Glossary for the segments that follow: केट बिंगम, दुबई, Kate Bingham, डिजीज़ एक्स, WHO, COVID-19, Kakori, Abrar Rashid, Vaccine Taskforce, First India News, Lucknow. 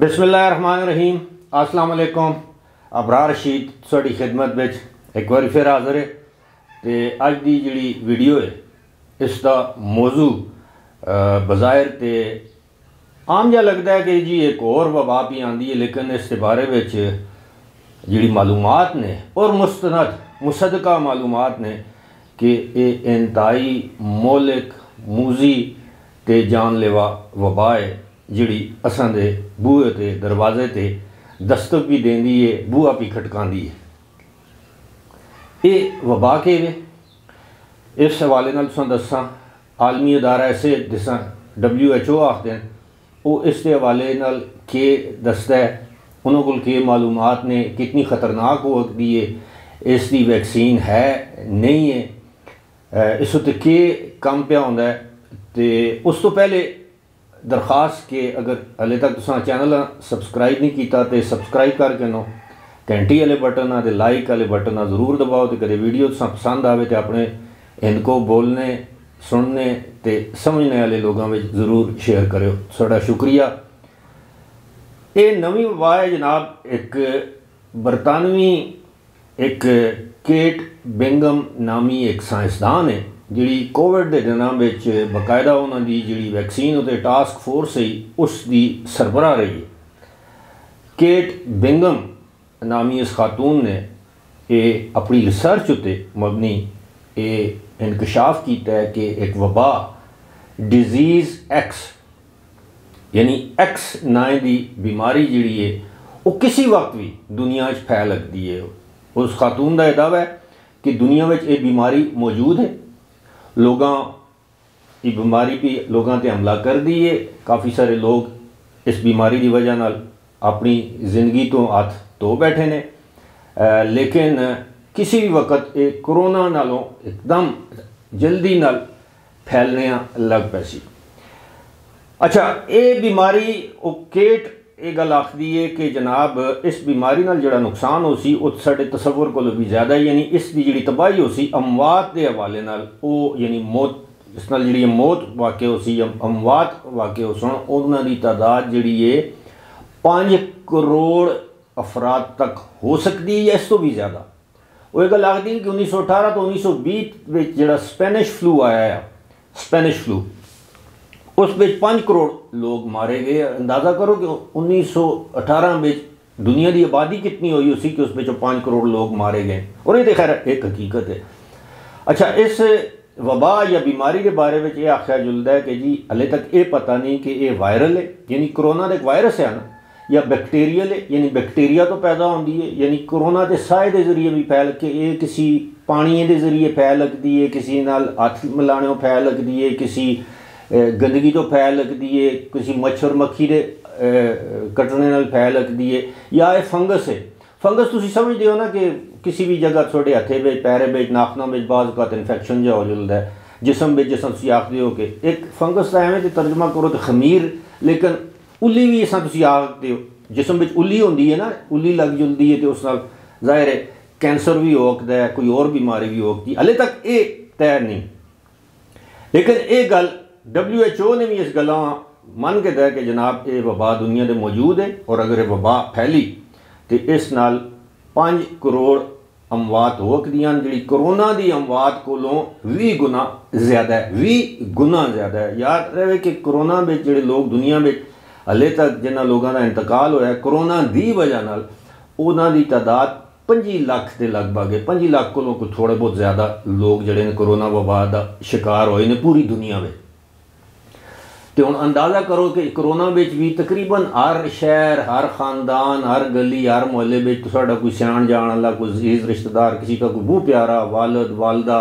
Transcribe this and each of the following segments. बिस्मिल्लाहिर्रहमानिर्रहीम अस्सलाम वालेकुम। अबरार रशीद थोड़ी खिदमत में एक बार फिर हाजिर है। तो अज की जी वीडियो है इसका मौजू बज़ाहिर तो आम जहा लगता है कि जी एक और वबा भी आती है, लेकिन इस बारे में जी मालूमात ने और मुस्तनद मुसदका मालूमात ने कि ये इंतहाई मौलिक मूजी तो जानलेवा वबा है जिड़ी असां दे बूहे ते दरवाजे ते दस्तक भी देंदी है, बूहा भी खटकांदी है। ये वबा के वे इस हवाले नाल तुहां दस्सां आलमी अदारा ऐसे जिसां WHO आखदे हैं, वह इस दे हवाले नाल के दसदा है उन्हां कोल के मालूमात ने कितनी खतरनाक हो सकदी है, इसकी वैक्सीन है नहीं है, इस उत्ते के कम पिया हुंदा है। ते उस तो पहले दरखास्त के अगर हले तक तुसां चैनल सबसक्राइब नहीं किया तो सबसक्राइब करके नो घंटी वाले बटन आते लाइक वाले बटन आ जरूर दबाओ। तो कदे वीडियो तुसां पसंद आवे तो अपने इनको बोलने सुनने तो समझने वाले लोगों में जरूर शेयर करो। साडा शुक्रिया। ये नवी वबा है जनाब, एक बरतानवी एक केट बिंगम नामी एक साइंसदान है जी कोविड के दिनों में बकायदा उन्होंने जी वैक्सीन उते टास्क फोर्स है उसकी सरबराह रही है। केट बिंगम नामी इस खातून ने अपनी रिसर्च उते मबनी इंकशाफ किया है कि एक वबा डिजीज़ एक्स यानी एक्स नाए की बीमारी जी है वो किसी वक्त भी दुनिया फैल सकती है। उस खातून का यह दावा है कि दुनिया में ये बीमारी मौजूद है, लोगों की बीमारी भी लोगों पर हमला कर दी है, काफ़ी सारे लोग इस बीमारी की वजह नाल अपनी जिंदगी तो हाथ धो बैठे ने, लेकिन किसी भी वक्त ये कोरोना नालों एकदम जल्दी नाल फैलने लग पी। अच्छा, ये बीमारी केट ये गल आखदी है कि जनाब इस बीमारी नाल जिहड़ा नुकसान हो सी उस साडे तसव्वुर कोलों भी ज़्यादा, यानी इसकी जिहड़ी तबाही हो सी अमवात के हवाले नाल वो यानी मौत इस नाल जिहड़ी मौत वाकई हो सी अमवात वाकई हो सन उन्हां दी तादाद जिहड़ी है 5 करोड़ अफराद तक हो सकती है, इस तो भी ज़्यादा। वो गल आखदी कि 1918 तो 1920 जिहड़ा स्पेनिश फ्लू आया, स्पेनिश फ्लू उस में 5 करोड़ लोग मारे गए। अंदाज़ा करो कि 1918 में दुनिया की आबादी कितनी हुई उसी कि उस में 5 करोड़ लोग मारे गए, और ये तो खैर एक हकीकत है। अच्छा, इस वबा या बीमारी के बारे में यह आख्या जुलदा है कि जी हले तक ये पता नहीं कि ये वायरल है यानी कोरोना तो एक वायरस है ना, या बैक्टीरियल है यानी बैक्टीरिया तो पैदा होती है, यानी कोरोना तो साए के जरिए भी फैल के ये किसी पानी के जरिए फैल सकती है, किसी नाल हथ मिलाने फैल सकती है, किसी गंदगी तो फैल लगती है, किसी मच्छर मक्खी के कटने नाल फैल लगती है, या यह फंगस है। फंगस तुम समझते हो ना कि किसी भी जगह थोड़े हथे में पैरे में नाखना में बाज़ इन्फेक्शन जहा हो जाता है जिसम में, जिसम तुम आखते हो कि एक फंगस का एवं तो तर्जमा करो तो खमीर, लेकिन उली भी इस आखते हो जिसम में उली होती है ना, उली लग जुलती है तो उस नाल जाहिर है कैंसर भी हो सकता है, कोई और बीमारी भी हो सकती। हले तक ये तय नहीं, लेकिन ये गल WHO ने भी इस गल मन के दिया कि जनाब ये वबा दुनिया में मौजूद है, और अगर ये वबा फैली तो इस नाल 5 करोड़ अमवात हो सकती हैं जी कोरोना की अमवात कोलों 20 गुना ज़्यादा है, 20 गुना ज़्यादा है। याद रहे कि कोरोना में जोड़े लोग दुनिया में हले तक जिन्होंने लोगों का इंतकाल होया कोरोना की वजह नाल उन्होंने तादाद 25 लाख के लगभग है, 25 लाख कोलों कोई थोड़े बहुत ज़्यादा लोग जोड़े ने कोरोना वबा का शिकार होए ने पूरी दुनिया में। तो हम अंदाज़ा करो कि कोरोना भी तकरीबन हर शहर हर खानदान हर गली हर मोहल्ले में तुहाडा कोई सियाण जान वाला कोई अजीज रिश्तेदार किसी का कोई बूह प्यारा वालद वालदा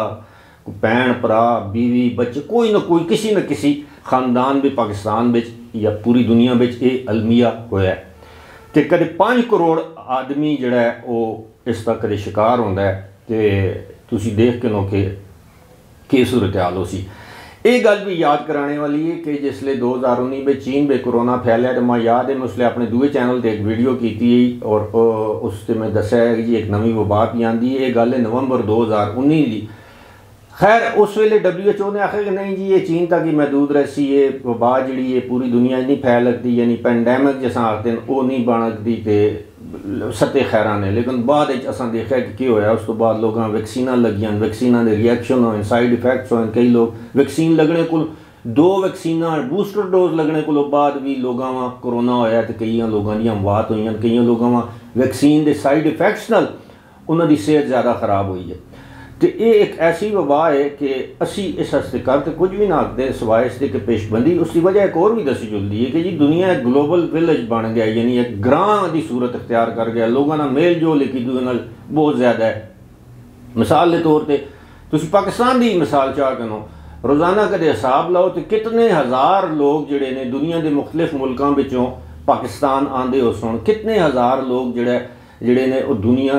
कोई भैन भरा बीवी बच्चे कोई ना कोई किसी न किसी खानदान में पाकिस्तान में या पूरी दुनिया में ये अलमिया होया। तो कदे 5 करोड़ आदमी जिहड़ा है वो इस तक कदे शिकार होंदा है। तो तुसीं देख के लो कि सूरत हाल हो सी। एक गल भी याद कराने वाली है कि जिसले 2019 में चीन में कोरोना फैलिया तो मैं याद है मैं उसले अपने दूए चैनल पर एक वीडियो की थी और उससे मैं दसाया कि जी एक नवी वबा भी आँदी है। ये गल है नवंबर 2019 की, खैर उस वेले WHO ने आखिर नहीं जी ये चीन तक ही महदूद रसी है वबा जी ये पूरी दुनिया नहीं फैल सकती यानी पैंडेमिक जिस आखते हैं वो नहीं बन सकती तो सत्य खैरा ने लेकिन बाद असा देखा कि होया उस तो बाद लोगों वैक्सीना लगियां वैक्सीना के रिएक्शन हो साइड इफेक्ट्स हो कई लोग वैक्सीन लगने को दो वैक्सीना बूस्टर डोज लगने को बाद भी लोगों व कोरोना होया तो कई लोगों की मौत हुई कई लोगों वैक्सीन के साइड इफेक्ट्स न उन्होंने सेहत ज़्यादा खराब हुई है तो ये एक ऐसी वबा है कि असी इस हस्ते कर तो कुछ भी ना आखते सवाए इसके कि पेशबंदी उसकी वजह एक और भी दसी जुलती है कि जी दुनिया एक ग्लोबल विलेज बन गया यानी एक ग्रां की सूरत अख्तियार कर गया लोगों का मेल जोल एक दूसरे बहुत ज़्यादा है मिसाल के तौर पर तुम पाकिस्तान की मिसाल चाहते हो रोज़ाना कदे हिसाब लाओ तो कितने हज़ार लोग जोड़े ने दुनिया के मुख्तलिफ मुल्कों विचों पाकिस्तान आंदे हो सुन कितने हज़ार लोग जोड़े ने दुनिया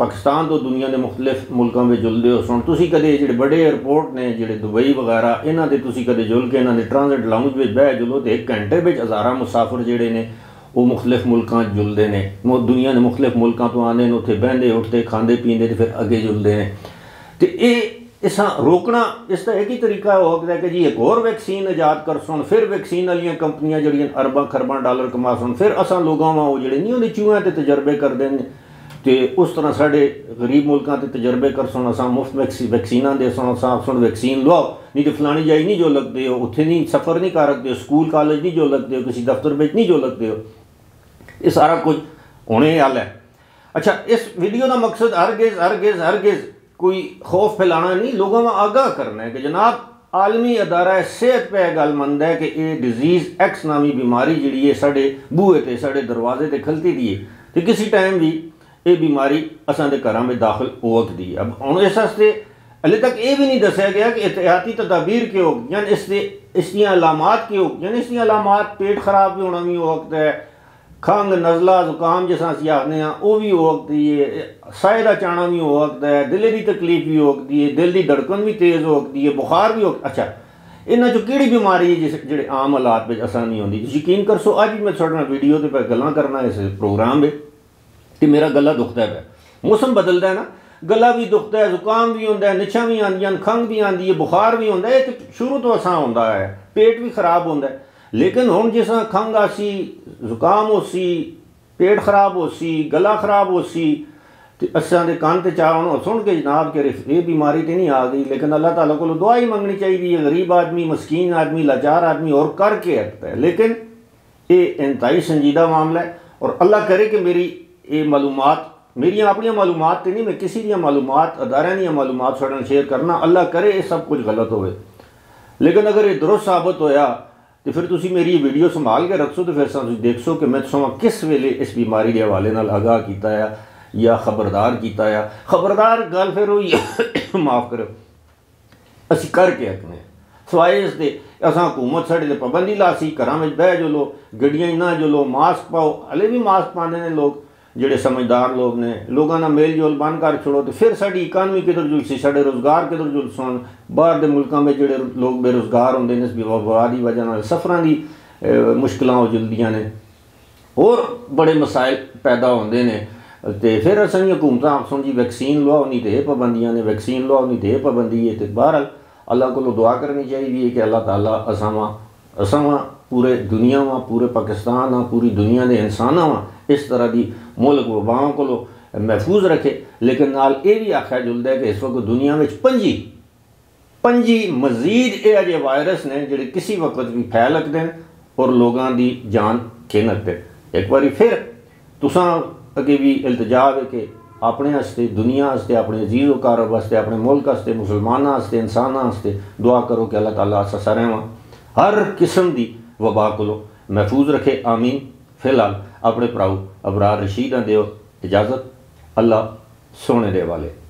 पाकिस्तान तो दुनिया के मुख्तलिफ मुल्कों में जुलते हो सुन तुसी कदे जोड़े बड़े एयरपोर्ट ने जोड़े दुबई वगैरह इन्हों के तुसी कदे जुल के इन्होंने ट्रांजिट लाउंज में बह जुलो तो एक घंटे में हज़ारा मुसाफिर जोड़े ने वो मुख्तलिफ मुल्कों जुलते हैं दुनिया के मुख्तलिफ मुल्कों तो आते हैं उत्थे बहते उठते खाते पीते फिर अगे जुलते हैं तो ये इस रोकना इसका एक ही तरीका हो सकता है कि जी एक और वैक्सीन ईजाद कर सुन फिर वैक्सीन वाली कंपनियां जड़ियाँ अरबा खरबा डॉलर कमा सुन फिर असा लोगों वो जोड़े नहीं उन्हें चूहों के तजर्बे करते हैं तो उस तरह साढ़े गरीब मुल्कों के तजर्बे कर सुन असा मुफ्त वैक्सीना दे सुन असा सुन वैक्सीन लुआओ नहीं तो फलानी जाई नहीं जो लगते हो उत्थे नहीं सफ़र नहीं कर सकते हो स्कूल कॉलेज नहीं जो लगते हो किसी दफ्तर में नहीं जो लगते हो ये सारा कुछ होने वाला है। अच्छा इस वीडियो का मकसद हरगिज़ कोई खौफ फैलाना नहीं लोगों में आगाह करना है कि जनाब आलमी अदारा सेहत पर यह गल मंद है कि ये डिजीज़ एक्स नामी बीमारी जिहड़ी है साढ़े बूहे ते साढ़े दरवाजे ते खलती दी है तो किसी टाइम भी ये बीमारी असां दे घरां में दाखिल हो सकती है। अब हुण इस वास्ते हले तक ये भी नहीं दस्या गया कि एहतियाती तदाबीर के हो यानी इसकी अलामात के हो यानी इसकी अलामात पेट खराब भी होना भी हो सकता है खंघ नज़ला जुकाम जिस असी आखने वह भी हो सकती है साए का चाणा भी हो सकता है दिल की तकलीफ भी हो सकती है दिल की धड़कन भी तेज़ हो सकती है बुखार भी हो अच्छा इन्हों कि बीमारी है जिस जोड़े आम हालात में असर नहीं आती यकीन कर सो अज भी मैं थोड़े वीडियो तो गल्लां करना इस प्रोग्राम में तो मेरा गला दुखता है मौसम बदलता है ना गला भी दुखता है जुकाम भी होंदा है निछां भी आंदियां खंघ भी आती है बुखार भी होंदा है तो शुरू तो असा होंदा है पेट भी खराब होंदा है लेकिन हुण जिस खंघ आसी जुकाम हो सी पेट खराब हो सी गला खराब हो सी तो असां दे कान ते चाह हुण सुन के जनाब के ये बीमारी तो नहीं आ गई लेकिन अल्लाह ताला को दुआ ही मंगनी चाहिए है गरीब आदमी मस्कीन आदमी लाचार आदमी और करके रखता है लेकिन ये इंतहाई संजीदा मामला है और अल्लाह करे कि मेरी ये मालूमात मेरी अपनी मालूमात तो नहीं मैं किसी दी मालूमात अदारे दी मालूमात साडे नाल शेयर करना अल्लाह करे ये सब कुछ गलत होवे लेकिन अगर ये दुरुस्त साबित होया तो फिर तुसी मेरी वीडियो संभाल के रखो तो फिर तुम देखो कि मैं तुम किस वेले इस बीमारी के हवाले नाल आगाह किया या खबरदार किया खबरदार गल फिर हुई माफ़ करो असी करके आखने सवाए इस दे असां हुकूमत साढ़े ते पाबंदी लासी घरां में बह जुलो गड्डियां ना जुलो मास्क पाओ हले भी मास्क पाने ने लोग जिहड़े समझदार लोग ने लोगों का मेल जोल बंद कर छोड़ो तो फिर साड़ी इकानमी किधर जुलसी साढ़े रोज़गार किधर जुलस हो बाहर के मुल्कों में जोड़े लोग बेरोज़गार होंगे ने इस वबा की वजह सफ़र की मुश्किल हो जुलदियाँ ने होर बड़े मसाइल पैदा होंगे ने तो फिर असली हुकूमत आपसों जी वैक्सीन लुआओ नहीं तो यह पाबंदियाँ ने वैक्सीन लुआओ नहीं तो यह पाबंदी है तो बहरहाल अल्लाह को दुआ करनी चाहिए कि अल्लाह ताला असां पूरे दुनिया वा पूरे पाकिस्तान वा पूरी दुनिया के इंसाना वा इस तरह की मुल्क वबाओं को महफूज रखे लेकिन नाल ये भी आख्या जुलदा है कि इस वक्त दुनिया में पंजी मजीद ये अजे वायरस ने जिहड़े किसी वक्त भी फैल सकते हैं और लोगों की जान खेन सकते हैं। एक बार फिर तुसां अगे भी इल्तजा है कि अपने हस्ते दुनिया हस्ते अपने अजीज़ो कारब हस्ते अपने मुल्क हस्ते मुसलमानों हस्ते इंसानों हस्ते दुआ करो कि अल्लाह ताला अस सारेआं नूं हर किस्म की वबा कोलों महफूज रखे आमीन। फिलहाल अपने भराऊ अबरार रशीद दिओ इजाज़त अल्लाह सोने दे वाले।